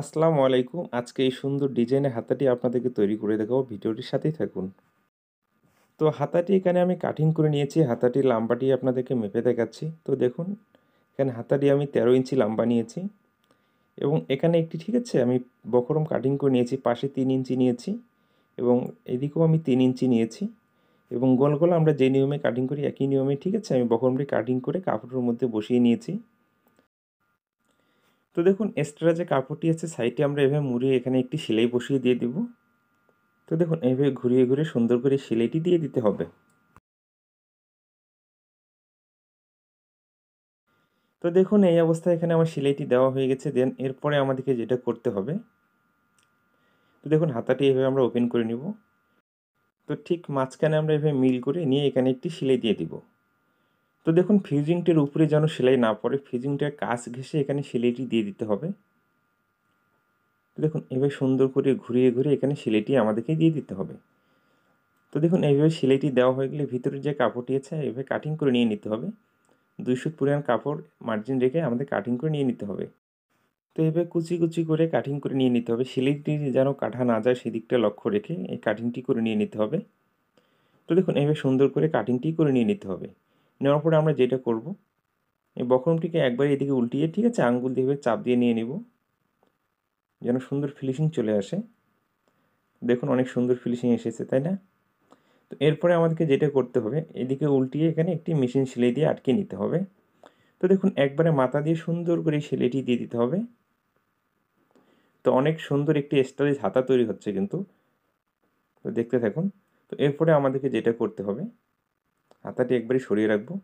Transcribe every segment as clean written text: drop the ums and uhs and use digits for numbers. আসসালামু আলাইকুম। আজকে এই সুন্দর ডিজাইনের হাতাটি আপনাদেরকে তৈরি করে দেখাবো, ভিডিওটির সাথেই থাকুন। তো হাতাটি এখানে আমি কাটিং করে নিয়েছি, হাতাটির লম্বাটি আপনাদেরকে মেপে দেখাচ্ছি। তো দেখুন এখানে হাতাটি আমি 13 ইঞ্চি লম্বা নিয়েছি এবং এখানে একটি ঠিক আছে আমি বকরম কাটিং করে নিয়েছি, পাশে 3 ইঞ্চি নিয়েছি এবং এদিকেও আমি 3 ইঞ্চি নিয়েছি এবং গোল আমরা যে নিয়মে কাটিং করি একই নিয়মে ঠিক আছে আমি বকরমটি কাটিং করে কাপড়ের মধ্যে বসিয়ে নিয়েছি। তো দেখুন এক্সট্রা যে কাপড়টি আছে সাইডে আমরা এভাবে মুড়িয়ে এখানে একটি সেলাই বসিয়ে দিয়ে দেব। তো দেখুন এইভাবে ঘুরিয়ে ঘুরিয়ে সুন্দর করে সেলাইটি দিয়ে দিতে হবে। তো দেখুন এই অবস্থায় এখানে আমার সেলাইটি দেওয়া হয়ে গেছে। দেন এরপরে আমাদেরকে যেটা করতে হবে, তো দেখুন হাতাটি এভাবে আমরা ওপেন করে নিব। তো ঠিক মাঝখানে আমরা এভাবে মিল করে নিয়ে এখানে একটি সেলাই দিয়ে দিব। তো দেখুন ফিউজিংটির উপরে যেন সেলাই না পড়ে, ফিউজিংটার কাজ ঘেঁষে এখানে সেলাইটি দিয়ে দিতে হবে। তো দেখুন এইভাবে সুন্দর করে ঘুরিয়ে ঘুরিয়ে এখানে সেলাইটি আমাদেরকে দিয়ে দিতে হবে। তো দেখুন এইভাবে সেলাইটি দেওয়া হয়ে গেলে ভিতরে যে কাপড়টি আছে এইভাবে কাটিং করে নিয়ে নিতে হবে। 200 পরিমাণ কাপড় মার্জিন রেখে আমাদের কাটিং করে নিয়ে নিতে হবে। তো এইভাবে কুচি কুচি করে কাটিং করে নিয়ে নিতে হবে, সেলাইটি যেন কাটা না যায় সেদিকটা লক্ষ্য রেখে এই কাটিংটি করে নিয়ে নিতে হবে। তো দেখুন এইভাবে সুন্দর করে কাটিংটি করে নিয়ে নিতে হবে। নেওয়ার পরে আমরা যেটা করব, এই বকরমটিকে একবার এদিকে উল্টিয়ে ঠিক আছে আঙ্গুল দিয়ে চাপ দিয়ে নিয়ে নেব যেন সুন্দর ফিনিশিং চলে আসে। দেখুন অনেক সুন্দর ফিনিশিং এসেছে তাই না। তো এরপরে আমাদেরকে যেটা করতে হবে এদিকে উল্টিয়ে এখানে একটি মেশিন সেলাই দিয়ে আটকে নিতে হবে। তো দেখুন একবারে মাথা দিয়ে সুন্দর করে সেলাইটি দিয়ে দিতে হবে। তো অনেক সুন্দর একটি স্টাইলিশ হাতা তৈরি হচ্ছে কিন্তু, তো দেখতে থাকুন। তো এরপরে আমাদেরকে যেটা করতে হবে হাতাটি একবারে সরিয়ে রাখবো।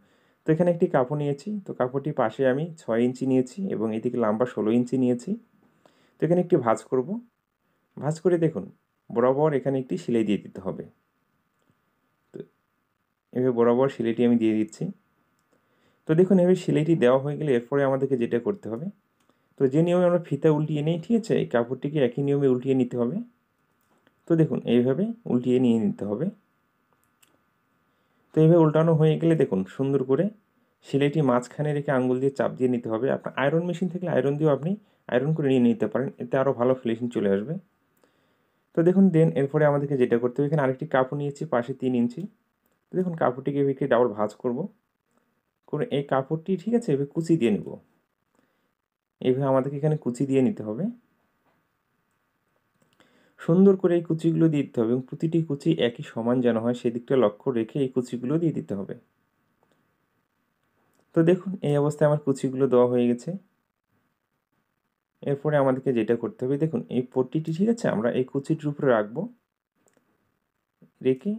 তো এখানে একটি কাপড় নিয়েছি, তো কাপড়টি পাশে আমি 6 ইঞ্চি নিয়েছি এবং এদিকে লম্বা 16 ইঞ্চি নিয়েছি। তো এখানে একটি ভাঁজ করব, ভাঁজ করে দেখুন বরাবর এখানে একটি সেলাই দিয়ে দিতে হবে। তো এভাবে বরাবর সেলাইটি আমি দিয়ে দিচ্ছি। তো দেখুন এভাবে সেলাইটি দেওয়া হয়ে গেলে এরপরে আমাদেরকে যেটা করতে হবে, তো যে নিয়মে আমরা ফিতা উল্টিয়ে নিই ঠিক আছে এই কাপড়টিকে একই নিয়মে উল্টিয়ে নিতে হবে। তো দেখুন এইভাবে উল্টিয়ে নিয়ে নিতে হবে। তো এইভাবে উল্টানো হয়ে গেলে দেখুন সুন্দর করে সেলাইটি মাঝখানে রেখে আঙুল দিয়ে চাপ দিয়ে নিতে হবে। আপনার আয়রন মেশিন থাকলে আয়রন দিয়েও আপনি আয়রন করে নিয়ে নিতে পারেন, এতে আরও ভালো ফিনিশিং চলে আসবে। তো দেখুন দেন এরপরে আমাদেরকে যেটা করতে হবে, এখানে আরেকটি কাপড় নিয়েছি পাশে 3 ইঞ্চি। তো দেখুন কাপড়টিকে এভাবে ডাবল ভাঁজ করব, করে এই কাপড়টি ঠিক আছে এভাবে কুচি দিয়ে নেব। এইভাবে আমাদেরকে এখানে কুচি দিয়ে নিতে হবে, সুন্দর করে এই কুচিগুলো দিয়ে দিতে হবে এবং প্রতিটি কুচি একই সমান যেন হয় সেদিকটা লক্ষ্য রেখে এই কুচিগুলো দিয়ে দিতে হবে। তো দেখুন এই অবস্থায় আমার কুচিগুলো দেওয়া হয়ে গেছে। এরপরে আমাদেরকে যেটা করতে হবে, দেখুন এই পট্টিটি ঠিক আছে আমরা এই কুচিটির উপরে রাখবো, রেখে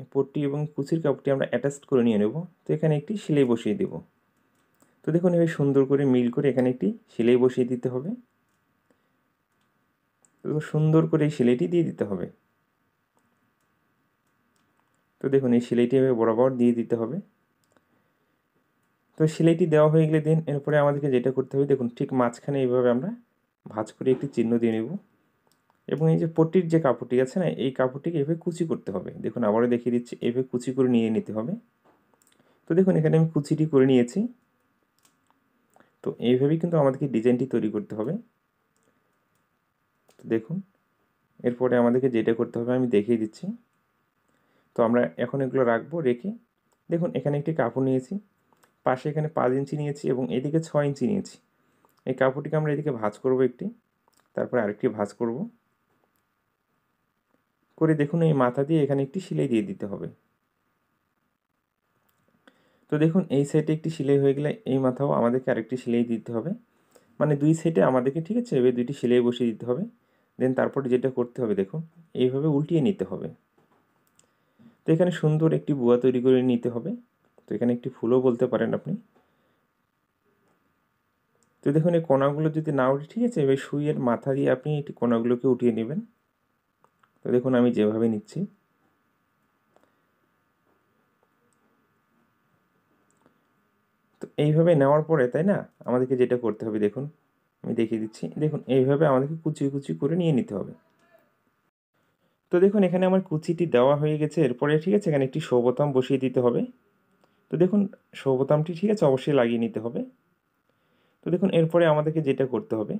এই পট্টি এবং কুচির কাপড়টি আমরা অ্যাটাচ করে নিয়ে নেব। তো এখানে একটি সেলাই বসিয়ে দেব। তো দেখুন এভাবে সুন্দর করে মিল করে এখানে একটি সেলাই বসিয়ে দিতে হবে। তো সুন্দর করে এই সেলাইটি দিয়ে দিতে হবে। তো দেখুন এই সেলাইটি এভাবে বরাবর দিয়ে দিতে হবে। তো সেলাইটি দেওয়া হয়ে গেলে দেন এরপরে আমাদেরকে যেটা করতে হবে, দেখুন ঠিক মাঝখানে এইভাবে আমরা ভাঁজ করে একটি চিহ্ন দিয়ে নেব এবং এই যে পট্টির যে কাপড়টি আছে না এই কাপড়টিকে এভাবে কুচি করতে হবে। দেখুন আবারও দেখিয়ে দিচ্ছি, এভাবে কুচি করে নিয়ে নিতে হবে। তো দেখুন এখানে আমি কুচিটি করে নিয়েছি। তো এইভাবেই কিন্তু আমাদেরকে ডিজাইনটি তৈরি করতে হবে। তো দেখুন এরপরে আমাদেরকে যেটা করতে হবে আমি দেখিয়ে দিচ্ছি। তো আমরা এখন এগুলো রাখবো, রেখে দেখুন এখানে একটি কাপড় নিয়েছি, পাশে এখানে 5 ইঞ্চি নিয়েছি এবং এদিকে 6 ইঞ্চি নিয়েছি। এই কাপড়টিকে আমরা এদিকে ভাঁজ করব একটি, তারপরে আরেকটি ভাঁজ করব, করে দেখুন এই মাথা দিয়ে এখানে একটি সেলাই দিয়ে দিতে হবে। তো দেখুন এই সাইডে একটি সেলাই হয়ে গেলে এই মাথাও আমাদেরকে আরেকটি সেলাই দিতে হবে, মানে দুই সাইডে আমাদেরকে ঠিক আছে এভাবে দুইটি সেলাই বসিয়ে দিতে হবে। দেন তারপরে যেটা করতে হবে, দেখুন এইভাবে উল্টিয়ে নিতে হবে। তো এখানে সুন্দর একটি বুয়া তৈরি করে নিতে হবে। তো এখানে একটি ফুলও বলতে পারেন আপনি। তো দেখুন এই কোনাগুলো যদি না উঠে ঠিক আছে এবার সুইয়ের মাথা দিয়ে আপনি এই কোনাগুলোকে উঠিয়ে নেবেন। তো দেখুন আমি যেভাবে নিচ্ছি। তো এইভাবে নেওয়ার পরে তাই না আমাদেরকে যেটা করতে হবে, দেখুন আমি দেখিয়ে দিচ্ছি। দেখুন এইভাবে আমাদেরকে কুচি কুচি করে নিয়ে নিতে হবে। তো দেখুন এখানে আমার কুচিটি দেওয়া হয়ে গেছে। এরপরে ঠিক আছে এখানে একটি শো বোতাম বসিয়ে দিতে হবে। তো দেখুন শো বোতামটি ঠিক আছে অবশ্যই লাগিয়ে নিতে হবে। তো দেখুন এরপরে আমাদেরকে যেটা করতে হবে,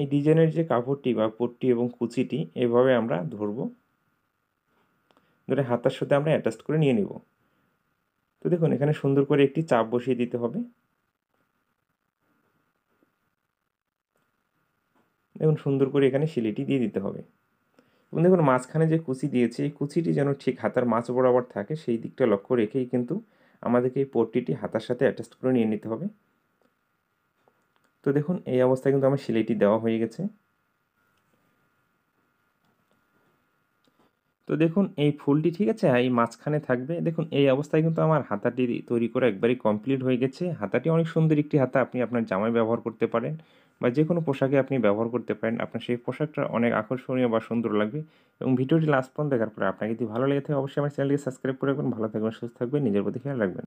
এই ডিজাইনের যে কাপড়টি বা পট্টি এবং কুচিটি এভাবে আমরা ধরব, ধরে হাতার সাথে আমরা অ্যাটাচ করে নিয়ে নেব। তো দেখুন এখানে সুন্দর করে একটি চাপ বসিয়ে দিতে হবে। দেখুন সুন্দর করে এখানে সিলাইটি দিয়ে দিতে হবে। এবং দেখুন মাঝখানে যে কুচি দিয়েছে এই কুচিটি যেন ঠিক হাতার মাছ বরাবর থাকে সেই দিকটা লক্ষ্য রেখেই কিন্তু আমাদেরকে এই পট্টিটি হাতার সাথে অ্যাটাচ করে নিয়ে নিতে হবে। তো দেখুন এই অবস্থায় কিন্তু আমার সেলাইটি দেওয়া হয়ে গেছে। তো দেখুন এই ফুলটি ঠিক আছে এই মাঝখানে থাকবে। দেখুন এই অবস্থায় কিন্তু আমার হাতাটি তৈরি করা একবারই কমপ্লিট হয়ে গেছে। হাতাটি অনেক সুন্দর একটি হাতা, আপনি আপনার জামায় ব্যবহার করতে পারেন বা যে কোনো পোশাকে আপনি ব্যবহার করতে পারেন। আপনার সেই পোশাকটা অনেক আকর্ষণীয় বা সুন্দর লাগবে। এবং ভিডিওটি লাস্ট পর্যন্ত দেখার পরে আপনাকে যদি ভালো লেগে থাকে অবশ্যই আমার চ্যানেলটিকে সাবস্ক্রাইব করে রাখবেন। ভালো থাকবেন, সুস্থ থাকবেন, নিজের প্রতি খেয়াল রাখবেন।